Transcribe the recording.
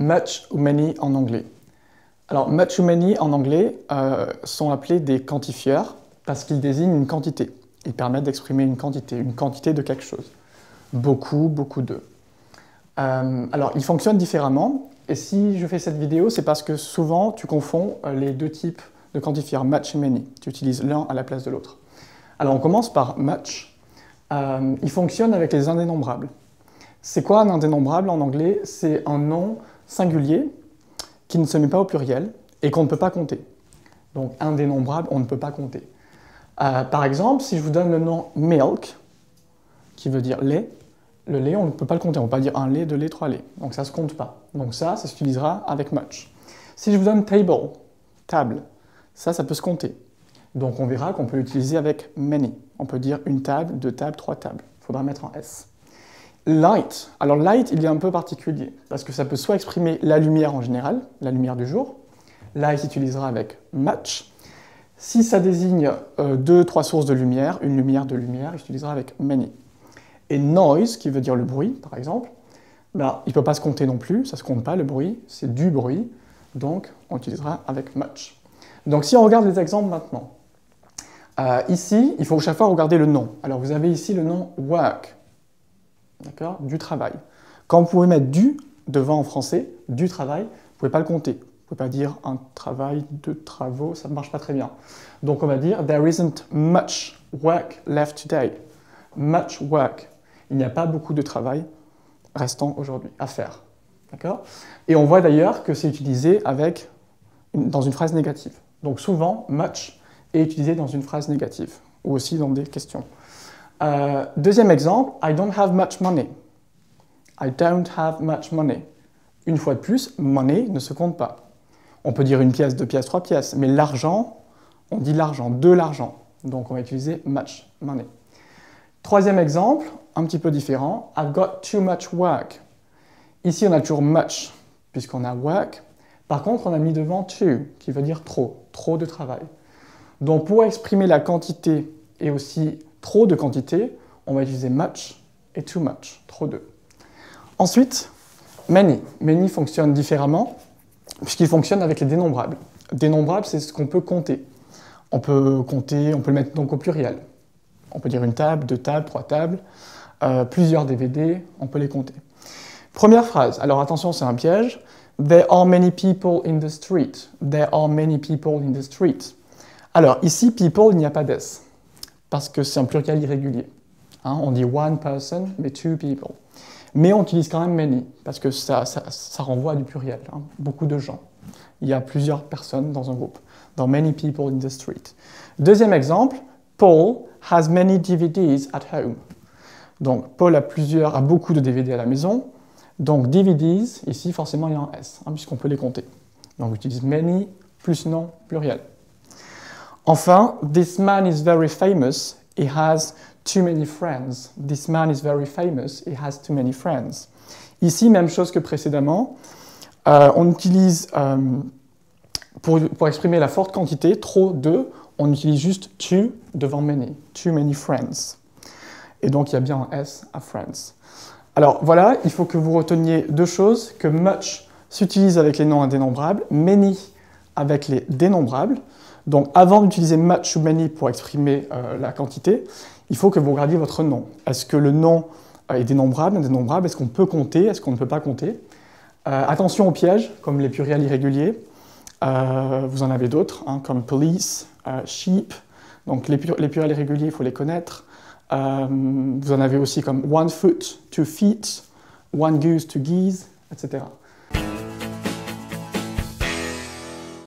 Much ou many en anglais. Alors, much ou many en anglais sont appelés des quantifieurs parce qu'ils désignent une quantité. Ils permettent d'exprimer une quantité de quelque chose. Beaucoup, beaucoup d'eux. Alors, ils fonctionnent différemment. Et si je fais cette vidéo, c'est parce que souvent, tu confonds les deux types de quantifieurs, much et many. Tu utilises l'un à la place de l'autre. Alors, on commence par much. Il fonctionne avec les indénombrables. C'est quoi un indénombrable en anglais? C'est un nom singulier qui ne se met pas au pluriel et qu'on ne peut pas compter. Donc indénombrable, on ne peut pas compter. Par exemple, si je vous donne le nom milk, qui veut dire lait, le lait, on ne peut pas le compter. On ne peut pas dire un lait, deux laits, trois laits. Donc ça ne se compte pas. Donc ça s'utilisera avec much. Si je vous donne table, table, ça peut se compter. Donc on verra qu'on peut l'utiliser avec many. On peut dire une table, deux tables, trois tables. Il faudra mettre un S. Light. Alors light, il est un peu particulier, parce que ça peut soit exprimer la lumière en général, la lumière du jour. Là, il s'utilisera avec much. Si ça désigne deux, trois sources de lumière, une lumière, deux lumières, il s'utilisera avec many. Et noise, qui veut dire le bruit, par exemple, ben, il ne peut pas se compter non plus, ça ne se compte pas, le bruit, c'est du bruit, donc on utilisera avec much. Donc si on regarde les exemples maintenant, ici, il faut chaque fois regarder le nom. Alors vous avez ici le nom work. D'accord, du travail. Quand vous pouvez mettre du devant en français, du travail, vous ne pouvez pas le compter. Vous ne pouvez pas dire un travail, deux travaux, ça ne marche pas très bien. Donc on va dire there isn't much work left today. Much work. Il n'y a pas beaucoup de travail restant aujourd'hui à faire. D'accord? Et on voit d'ailleurs que c'est utilisé avec, dans une phrase négative. Donc souvent, much est utilisé dans une phrase négative ou aussi dans des questions. Deuxième exemple, I don't have much money. I don't have much money. Une fois de plus, money ne se compte pas. On peut dire une pièce, deux pièces, trois pièces, mais l'argent, on dit l'argent, de l'argent. Donc on va utiliser much money. Troisième exemple, un petit peu différent, I've got too much work. Ici on a toujours much, puisqu'on a work. Par contre, on a mis devant too, qui veut dire trop, trop de travail. Donc pour exprimer la quantité et aussi trop de quantité, on va utiliser much et too much, trop de. Ensuite, many. Many fonctionne différemment puisqu'il fonctionne avec les dénombrables. Dénombrables, c'est ce qu'on peut compter. On peut compter, on peut le mettre donc au pluriel. On peut dire une table, deux tables, trois tables, plusieurs DVD, on peut les compter. Première phrase, alors attention, c'est un piège. There are many people in the street. There are many people in the street. Alors ici, people, il n'y a pas d'S, parce que c'est un pluriel irrégulier. Hein, on dit one person, mais two people. Mais on utilise quand même many, parce que ça renvoie à du pluriel, hein, beaucoup de gens. Il y a plusieurs personnes dans un groupe, dans many people in the street. Deuxième exemple, Paul has many DVDs at home. Donc Paul a beaucoup de DVD à la maison, donc DVDs, ici forcément il y a un S, hein, puisqu'on peut les compter. Donc on utilise many plus nom pluriel. Enfin, this man is very famous, he has too many friends. This man is very famous, he has too many friends. Ici, même chose que précédemment, on utilise, pour exprimer la forte quantité, trop de, on utilise juste too devant many, too many friends. Et donc, il y a bien un S à friends. Alors voilà, il faut que vous reteniez deux choses, que much s'utilise avec les noms indénombrables, many avec les dénombrables. Donc avant d'utiliser much ou many pour exprimer la quantité, il faut que vous regardiez votre nom. Est-ce que le nom est dénombrable, indénombrable? Est-ce qu'on peut compter? Est-ce qu'on ne peut pas compter? Attention aux pièges, comme les pluriels irréguliers. Vous en avez d'autres, hein, comme police, sheep. Donc les pluriels irréguliers, il faut les connaître. Vous en avez aussi comme one foot, two feet, one goose, two geese, etc.